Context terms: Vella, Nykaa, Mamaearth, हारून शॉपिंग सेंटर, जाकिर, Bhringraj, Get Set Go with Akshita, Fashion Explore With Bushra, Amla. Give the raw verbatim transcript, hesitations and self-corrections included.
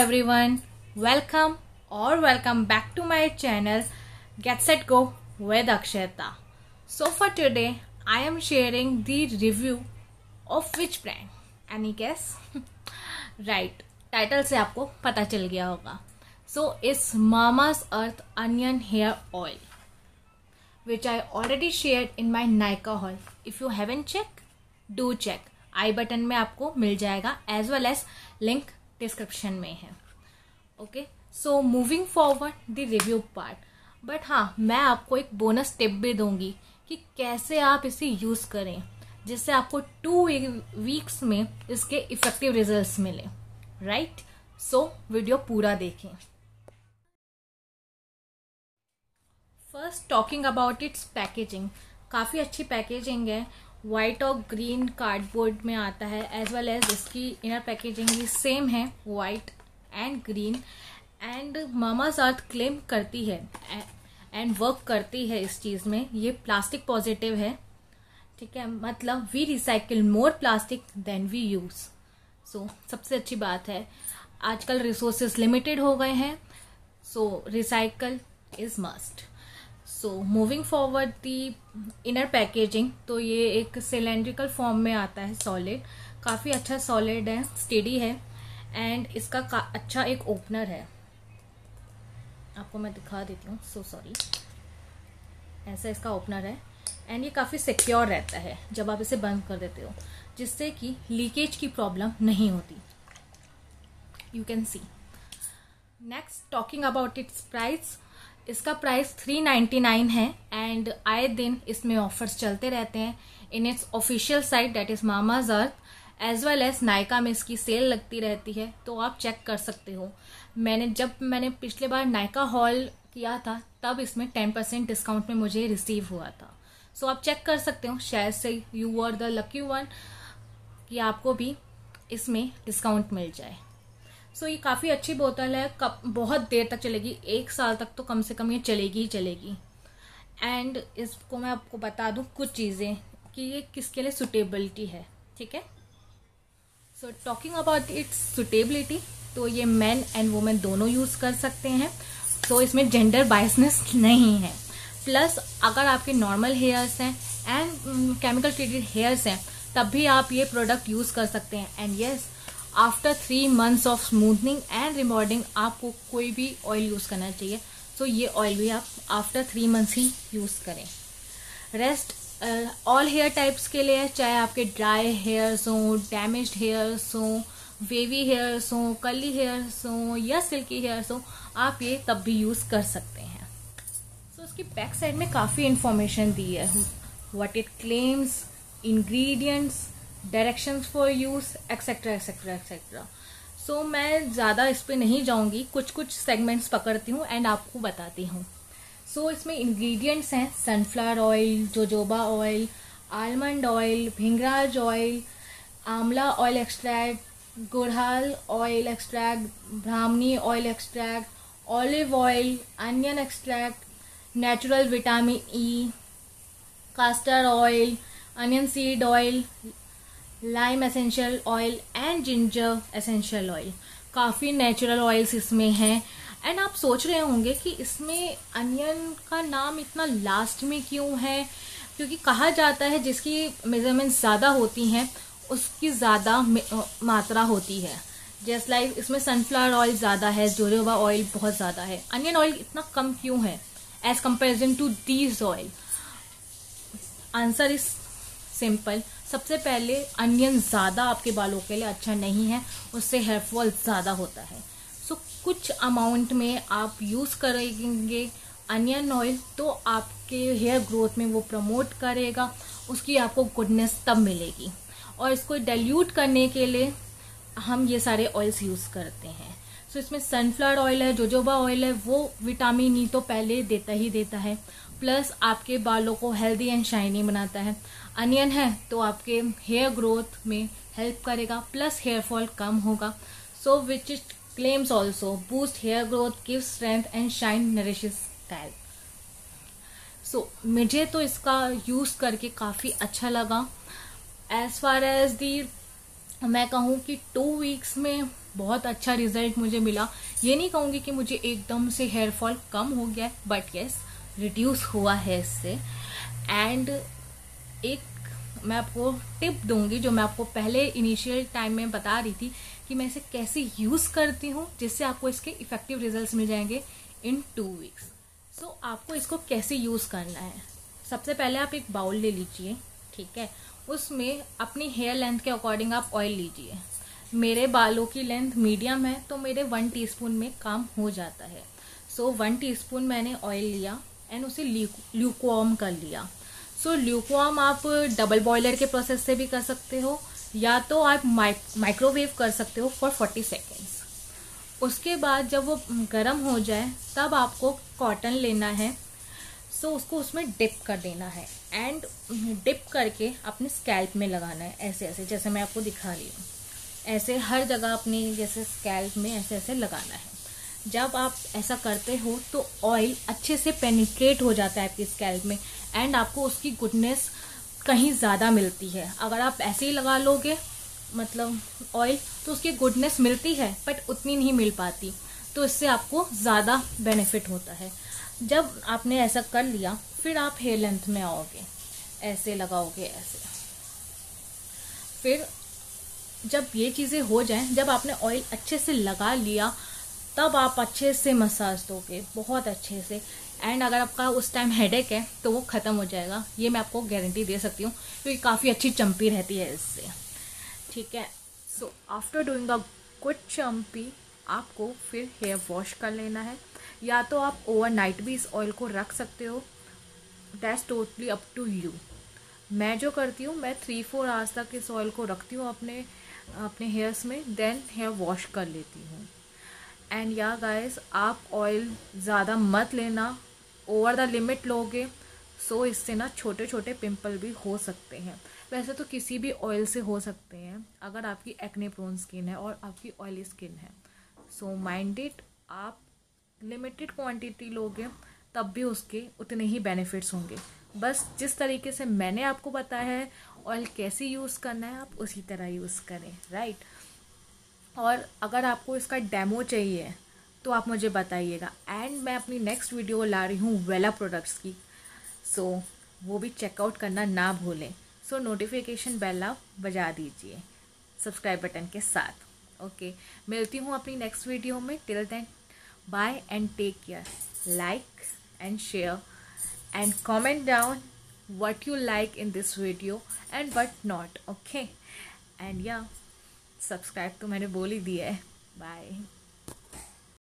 everyone, welcome or welcome back to my channel Get Set Go with Akshita. So for today I am sharing the review of which brand? Any guess? Right, title से आपको पता चल गया होगा. So it's Mamaearth Onion Hair Oil which I already shared in my Nykaa haul. If you haven't checked, do check. I button में आपको मिल जाएगा as well as link description में है. Okay, so moving forward the review part. But हाँ, मैं आपको एक बोनस टिप भी दूंगी कि कैसे आप इसे यूज़ करें जिससे आपको टू वीक्स में इसके इफेक्टिव रिजल्ट्स मिले. राइट, सो वीडियो पूरा देखें. First talking about its packaging. काफ़ी अच्छी पैकेजिंग है. वाइट और ग्रीन कार्डबोर्ड में आता है एज वेल एज इसकी इनर पैकेजिंग भी सेम है, white and green. And Mamaearth claim करती है एंड वर्क करती है इस चीज़ में. ये प्लास्टिक पॉजिटिव है, ठीक है, मतलब we recycle more plastic than we use. So सबसे अच्छी बात है, आजकल रिसोर्सेज लिमिटेड हो गए हैं, so recycle is must. So moving forward the inner packaging, तो ये एक सिलेंड्रिकल फॉर्म में आता है, सॉलिड. काफ़ी अच्छा सॉलिड है, स्टेडी है, एंड इसका का अच्छा एक ओपनर है. आपको मैं दिखा देती हूँ, सो सॉरी. ऐसा इसका ओपनर है एंड ये काफ़ी सिक्योर रहता है जब आप इसे बंद कर देते हो, जिससे कि लीकेज की प्रॉब्लम नहीं होती. You can see. Next talking about its price. इसका प्राइस थ्री नाइन्टी नाइन है एंड आए दिन इसमें ऑफर्स चलते रहते हैं in its official site that is Mamaearth as well as Nykaa में इसकी सेल लगती रहती है, तो आप चेक कर सकते हो. मैंने जब मैंने पिछले बार नायका हॉल किया था तब इसमें टेन परसेंट डिस्काउंट में मुझे रिसीव हुआ था. सो so आप चेक कर सकते हो, शायद से you are the lucky one कि आपको भी इसमें डिस्काउंट मिल जाए. सो so, ये काफ़ी अच्छी बोतल है, कब बहुत देर तक चलेगी, एक साल तक तो कम से कम ये चलेगी ही चलेगी. एंड इसको मैं आपको बता दूं कुछ चीज़ें कि ये किसके लिए सुटेबिलिटी है, ठीक है. So talking about its suitability, तो ये मैन एंड वुमेन दोनों यूज़ कर सकते हैं, तो इसमें जेंडर बायसनेस नहीं है. प्लस अगर आपके नॉर्मल हेयर्स हैं एंड केमिकल ट्रीटेड हेयर्स हैं तब भी आप ये प्रोडक्ट यूज़ कर सकते हैं. And yes, after three months of smoothening and rebonding आपको कोई भी ऑयल यूज़ करना चाहिए. सो so, ये ऑयल भी आप आफ्टर थ्री मंथ्स ही यूज़ करें. रेस्ट ऑल हेयर टाइप्स के लिए, चाहे आपके ड्राई हेयर्स हों, डैमेज्ड हेयर्स हों, वेवी हेयर्स हों, कर्ली हेयर्स हों या सिल्की हेयर्स हों, आप ये तब भी यूज़ कर सकते हैं. सो so, इसकी बैक साइड में काफ़ी इन्फॉर्मेशन दी है, what it claims, ingredients, directions for use etcetera etcetera etcetera. So मैं ज़्यादा इस पर नहीं जाऊँगी, कुछ कुछ सेगमेंट्स पकड़ती हूँ एंड आपको बताती हूँ. सो so, इसमें इंग्रेडिएंट्स हैं sunflower oil, jojoba oil, almond oil, bhringraj oil, amla oil extract, gudhal oil extract, brahmani oil extract, olive oil, onion extract, natural vitamin E, castor oil, onion seed oil, lime essential oil and ginger essential oil. काफ़ी natural oils इसमें हैं. And आप सोच रहे होंगे कि इसमें onion का नाम इतना लास्ट में क्यों है, क्योंकि कहा जाता है जिसकी मेजरमेंट ज़्यादा होती हैं उसकी ज़्यादा मात्रा होती है. जस्ट लाइक इसमें सनफ्लावर ऑयल ज़्यादा है, जोजोबा ऑयल बहुत ज़्यादा है, अनियन ऑयल इतना कम क्यों है as comparison to these oil? Answer is simple. सबसे पहले अनियन ज़्यादा आपके बालों के लिए अच्छा नहीं है, उससे हेयर फॉल ज़्यादा होता है. सो so, कुछ अमाउंट में आप यूज़ करेंगे अनियन ऑयल तो आपके हेयर ग्रोथ में वो प्रमोट करेगा, उसकी आपको गुडनेस तब मिलेगी. और इसको डाइल्यूट करने के लिए हम ये सारे ऑयल्स यूज़ करते हैं. सो so, इसमें सनफ्लावर ऑयल है, जोजोबा ऑयल है, वो विटामिन ई तो पहले देता ही देता है, प्लस आपके बालों को हेल्दी एंड शाइनी बनाता है. अनियन है तो आपके हेयर ग्रोथ में हेल्प करेगा, प्लस हेयर फॉल कम होगा. So which it claims also boost hair growth, give strength and shine, nourishes style. सो मुझे तो इसका यूज़ करके काफ़ी अच्छा लगा. एज फार एज दी मैं कहूँ कि टू वीक्स में बहुत अच्छा रिजल्ट मुझे मिला। ये नहीं कहूँगी कि मुझे एकदम से हेयर फॉल कम हो गया है, बट येस रिड्यूस हुआ है इससे। एंड एक मैं आपको टिप दूंगी जो मैं आपको पहले इनिशियल टाइम में बता रही थी कि मैं इसे कैसे यूज़ करती हूँ जिससे आपको इसके इफेक्टिव रिजल्ट्स मिल जाएंगे इन टू वीक्स। सो आपको इसको कैसे यूज़ करना है, सबसे पहले आप एक बाउल ले लीजिए, ठीक है। उसमें अपनी हेयर लेंथ के अकॉर्डिंग आप ऑयल लीजिए। मेरे बालों की लेंथ मीडियम है तो मेरे वन टीस्पून में काम हो जाता है। सो वन टीस्पून मैंने ऑयल लिया एंड उसे ल्यूकवार्म कर लिया। सो ल्यूकवार्म आप डबल बॉयलर के प्रोसेस से भी कर सकते हो या तो आप माइक्रोवेव कर सकते हो फॉर फोर्टी सेकेंड्स। उसके बाद जब वो गर्म हो जाए तब आपको कॉटन लेना है। सो so, उसको उसमें डिप कर देना है एंड डिप करके अपने स्कैल्प में लगाना है, ऐसे ऐसे जैसे मैं आपको दिखा रही हूँ। ऐसे हर जगह अपनी जैसे स्कैल्प में ऐसे ऐसे लगाना है। जब आप ऐसा करते हो तो ऑयल अच्छे से पेनिट्रेट हो जाता है आपकी स्कैल्प में एंड आपको उसकी गुडनेस कहीं ज़्यादा मिलती है। अगर आप ऐसे ही लगा लोगे मतलब ऑयल तो उसकी गुडनेस मिलती है बट उतनी नहीं मिल पाती, तो इससे आपको ज़्यादा बेनिफिट होता है। जब आपने ऐसा कर लिया फिर आप हेयर लेंथ में आओगे, ऐसे लगाओगे ऐसे। फिर जब ये चीज़ें हो जाएं, जब आपने ऑयल अच्छे से लगा लिया तब आप अच्छे से मसाज दोगे, बहुत अच्छे से। एंड अगर आपका उस टाइम हेडेक है तो वो ख़त्म हो जाएगा, ये मैं आपको गारंटी दे सकती हूँ क्योंकि काफ़ी अच्छी चम्पी रहती है इससे, ठीक है। So after doing a good champi आपको फिर हेयर वॉश कर लेना है, या तो आप ओवरनाइट भी इस ऑयल को रख सकते हो, that's totally up to you. मैं जो करती हूँ मैं थ्री फोर आवर्स तक इस ऑयल को रखती हूँ अपने अपने हेयर्स में, देन हेयर वॉश कर लेती हूँ। एंड या गाइस आप ऑयल ज़्यादा मत लेना, ओवर द लिमिट लोगे सो इससे ना छोटे छोटे पिंपल भी हो सकते हैं। वैसे तो किसी भी ऑयल से हो सकते हैं अगर आपकी एक्ने प्रोन स्किन है और आपकी ऑयली स्किन है। सो माइंड इट, आप लिमिटेड क्वांटिटी लोगे तब भी उसके उतने ही बेनिफिट्स होंगे। बस जिस तरीके से मैंने आपको बताया है ऑयल कैसे यूज़ करना है आप उसी तरह यूज़ करें, राइट। और अगर आपको इसका डेमो चाहिए तो आप मुझे बताइएगा। एंड मैं अपनी नेक्स्ट वीडियो ला रही हूँ वेला प्रोडक्ट्स की, सो so, वो भी चेकआउट करना ना भूलें। सो so, नोटिफिकेशन बेल आप बजा दीजिए सब्सक्राइब बटन के साथ। ओके okay, मिलती हूँ अपनी नेक्स्ट वीडियो में। Till then Bye and take care. Like and share and comment down what you like in this video and what not. Okay. And yeah, subscribe तो मैंने बोल ही दिया है. Bye.